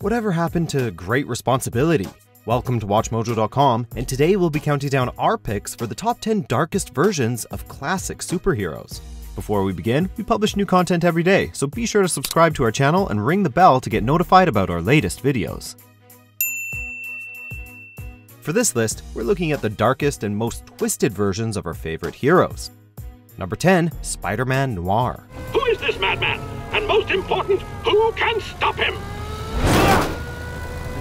Whatever happened to great responsibility? Welcome to WatchMojo.com, and today we'll be counting down our picks for the top 10 darkest versions of classic superheroes. Before we begin, we publish new content every day, so be sure to subscribe to our channel and ring the bell to get notified about our latest videos. For this list, we're looking at the darkest and most twisted versions of our favorite heroes. Number 10, Spider-Man Noir. Who is this madman? And most important, who can stop him?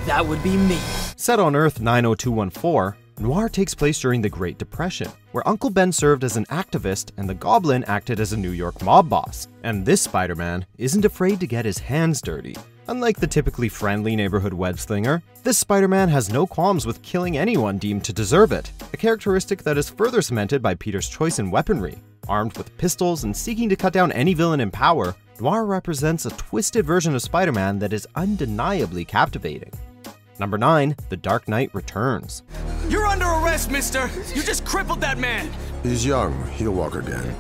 That would be me. Set on Earth 90214, Noir takes place during the Great Depression, where Uncle Ben served as an activist and the Goblin acted as a New York mob boss. And this Spider-Man isn't afraid to get his hands dirty. Unlike the typically friendly neighborhood web-slinger, this Spider-Man has no qualms with killing anyone deemed to deserve it, a characteristic that is further cemented by Peter's choice in weaponry. Armed with pistols and seeking to cut down any villain in power, Noir represents a twisted version of Spider-Man that is undeniably captivating. Number 9, The Dark Knight Returns. You're under arrest, mister! You just crippled that man! He's young, he'll walk again.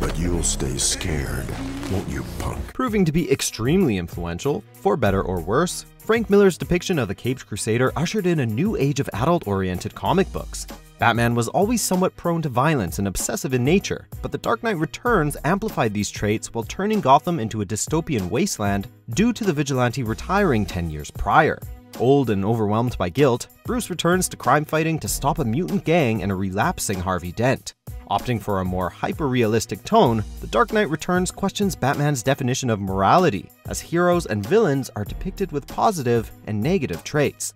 But you'll stay scared, won't you, punk? Proving to be extremely influential, for better or worse, Frank Miller's depiction of the Caped Crusader ushered in a new age of adult-oriented comic books. Batman was always somewhat prone to violence and obsessive in nature, but The Dark Knight Returns amplified these traits while turning Gotham into a dystopian wasteland due to the vigilante retiring 10 years prior. Old and overwhelmed by guilt, Bruce returns to crime fighting to stop a mutant gang and a relapsing Harvey Dent. Opting for a more hyper-realistic tone, The Dark Knight Returns questions Batman's definition of morality, as heroes and villains are depicted with positive and negative traits.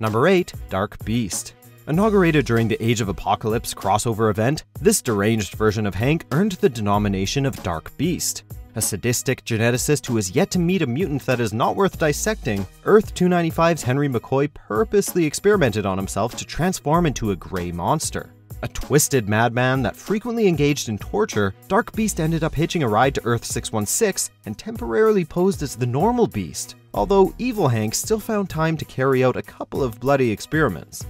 Number 8, Dark Beast. Inaugurated during the Age of Apocalypse crossover event, this deranged version of Hank earned the denomination of Dark Beast. A sadistic geneticist who is yet to meet a mutant that is not worth dissecting, Earth 295's Henry McCoy purposely experimented on himself to transform into a gray monster. A twisted madman that frequently engaged in torture, Dark Beast ended up hitching a ride to Earth-616 and temporarily posed as the normal Beast, although evil Hank still found time to carry out a couple of bloody experiments.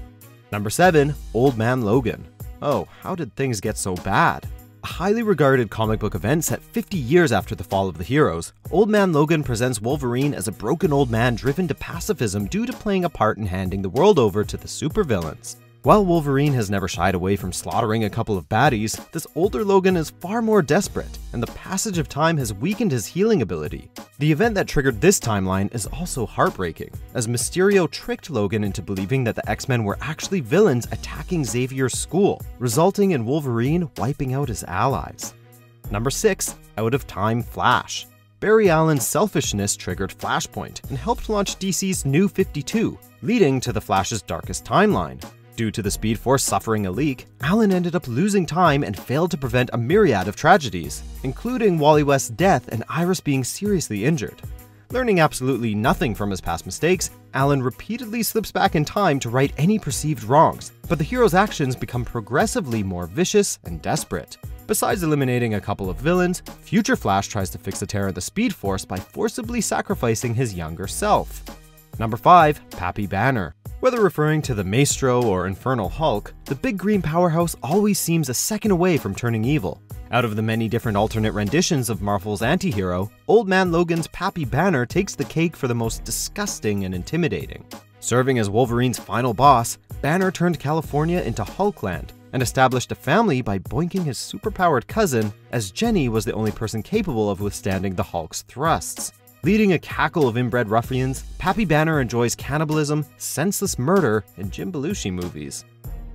Number 7, Old Man Logan. Oh, how did things get so bad? A highly regarded comic book event set 50 years after the fall of the heroes, Old Man Logan presents Wolverine as a broken old man driven to pacifism due to playing a part in handing the world over to the supervillains. While Wolverine has never shied away from slaughtering a couple of baddies, this older Logan is far more desperate, and the passage of time has weakened his healing ability. The event that triggered this timeline is also heartbreaking, as Mysterio tricked Logan into believing that the X-Men were actually villains attacking Xavier's school, resulting in Wolverine wiping out his allies. Number 6, Out of Time Flash. Barry Allen's selfishness triggered Flashpoint and helped launch DC's New 52, leading to the Flash's darkest timeline. Due to the Speed Force suffering a leak, Allen ended up losing time and failed to prevent a myriad of tragedies, including Wally West's death and Iris being seriously injured. Learning absolutely nothing from his past mistakes, Allen repeatedly slips back in time to right any perceived wrongs, but the hero's actions become progressively more vicious and desperate. Besides eliminating a couple of villains, Future Flash tries to fix the tear in the Speed Force by forcibly sacrificing his younger self. Number 5, Pappy Banner. Whether referring to the Maestro or Infernal Hulk, the big green powerhouse always seems a second away from turning evil. Out of the many different alternate renditions of Marvel's anti-hero, Old Man Logan's Pappy Banner takes the cake for the most disgusting and intimidating. Serving as Wolverine's final boss, Banner turned California into Hulkland and established a family by boinking his superpowered cousin, as Jenny was the only person capable of withstanding the Hulk's thrusts. Leading a cackle of inbred ruffians, Pappy Banner enjoys cannibalism, senseless murder, and Jim Belushi movies.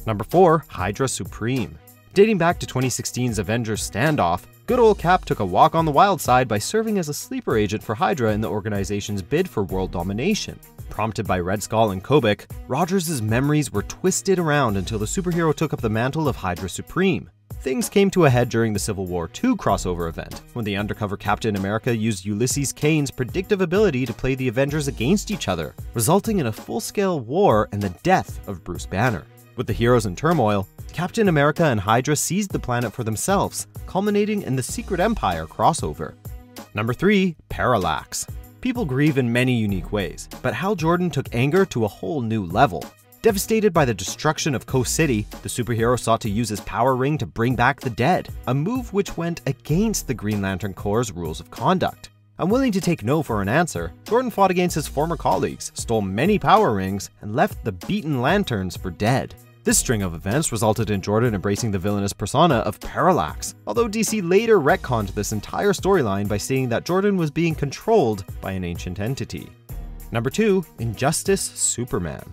Number 4, HYDRA SUPREME. Dating back to 2016's Avengers standoff, good old Cap took a walk on the wild side by serving as a sleeper agent for HYDRA in the organization's bid for world domination. Prompted by Red Skull and Kobik, Rogers' memories were twisted around until the superhero took up the mantle of HYDRA SUPREME. Things came to a head during the Civil War II crossover event, when the undercover Captain America used Ulysses Kane's predictive ability to play the Avengers against each other, resulting in a full-scale war and the death of Bruce Banner. With the heroes in turmoil, Captain America and Hydra seized the planet for themselves, culminating in the Secret Empire crossover. Number 3, Parallax. People grieve in many unique ways, but Hal Jordan took anger to a whole new level. Devastated by the destruction of Coast City, the superhero sought to use his power ring to bring back the dead, a move which went against the Green Lantern Corps' rules of conduct. And willing to take no for an answer, Gordon fought against his former colleagues, stole many power rings, and left the beaten lanterns for dead. This string of events resulted in Jordan embracing the villainous persona of Parallax, although DC later retconned this entire storyline by stating that Jordan was being controlled by an ancient entity. Number 2. Injustice Superman.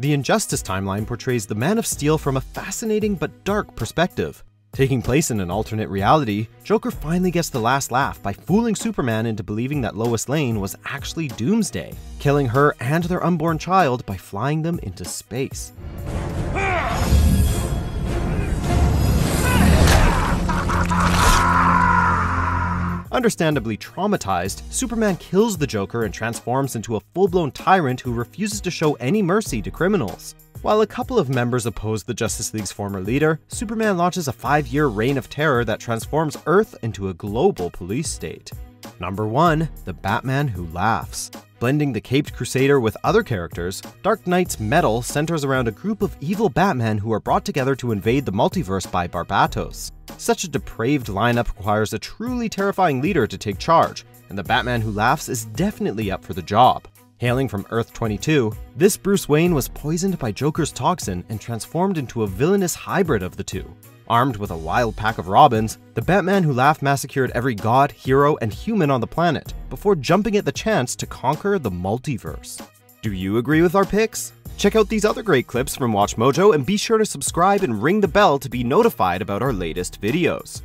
The Injustice timeline portrays the Man of Steel from a fascinating but dark perspective. Taking place in an alternate reality, Joker finally gets the last laugh by fooling Superman into believing that Lois Lane was actually Doomsday, killing her and their unborn child by flying them into space. Understandably traumatized, Superman kills the Joker and transforms into a full-blown tyrant who refuses to show any mercy to criminals. While a couple of members oppose the Justice League's former leader, Superman launches a 5-year reign of terror that transforms Earth into a global police state. Number 1. The Batman Who Laughs. Blending the caped crusader with other characters, Dark Knight's Metal centers around a group of evil Batmen who are brought together to invade the multiverse by Barbatos. Such a depraved lineup requires a truly terrifying leader to take charge, and the Batman Who Laughs is definitely up for the job. Hailing from Earth 22, this Bruce Wayne was poisoned by Joker's toxin and transformed into a villainous hybrid of the two. Armed with a wild pack of robins, the Batman Who Laughs massacred every god, hero, and human on the planet before jumping at the chance to conquer the multiverse. Do you agree with our picks? Check out these other great clips from WatchMojo and be sure to subscribe and ring the bell to be notified about our latest videos.